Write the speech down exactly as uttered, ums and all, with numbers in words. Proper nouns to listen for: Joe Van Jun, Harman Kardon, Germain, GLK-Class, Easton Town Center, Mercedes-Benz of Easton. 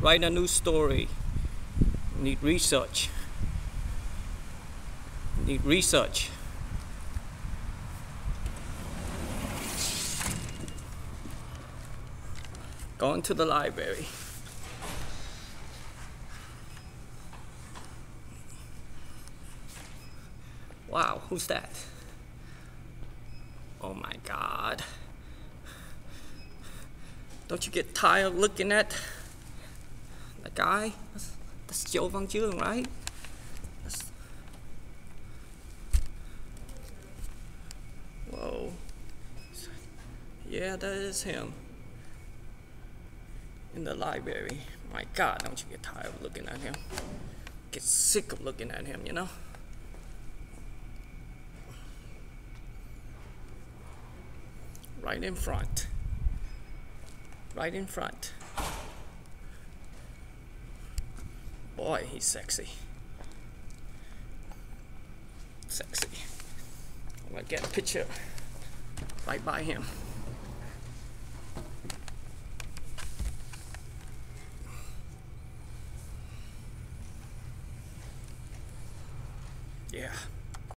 write a new story. Need research. Need research. Going to the library. Wow, who's that? Oh my God. Don't you get tired looking at that guy? That's, that's Joe Van Jun, right? That's... Whoa. Yeah, that is him. In the library. My God, don't you get tired of looking at him? Get sick of looking at him, you know? Right in front. Right in front. Boy, he's sexy. Sexy. I'm gonna get a picture right by him. Yeah.